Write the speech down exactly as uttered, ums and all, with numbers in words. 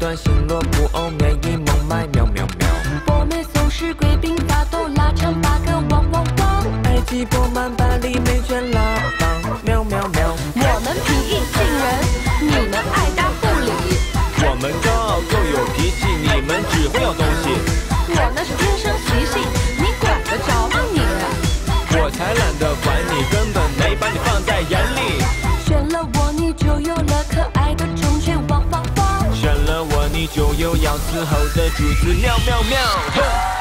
段星罗布欧，免疫萌脉喵喵喵。我们总是贵宾发抖，拉长八个汪汪汪。埃及波曼巴黎美圈拉帮喵喵喵。我们平易近人，你们爱答不理。我们高傲又有脾气，你们只会要东西。我那是天生习性，你管得着吗你？我才懒得管你，根本没把你放在眼里。选了我，你就有了可爱的种群，汪汪汪。选了我，你就有养死猴的主子，喵喵喵。